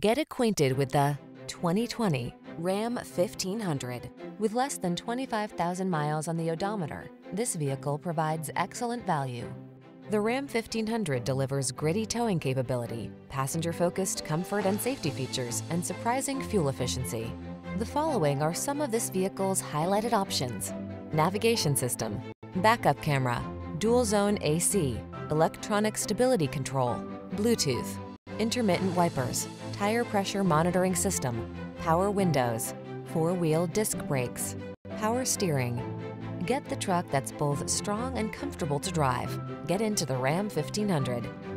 Get acquainted with the 2020 Ram 1500. With less than 25,000 miles on the odometer, this vehicle provides excellent value. The Ram 1500 delivers gritty towing capability, passenger-focused comfort and safety features, and surprising fuel efficiency. The following are some of this vehicle's highlighted options: navigation system, backup camera, dual-zone AC, electronic stability control, Bluetooth, intermittent wipers, tire pressure monitoring system, power windows, four-wheel disc brakes, power steering. Get the truck that's both strong and comfortable to drive. Get into the Ram 1500.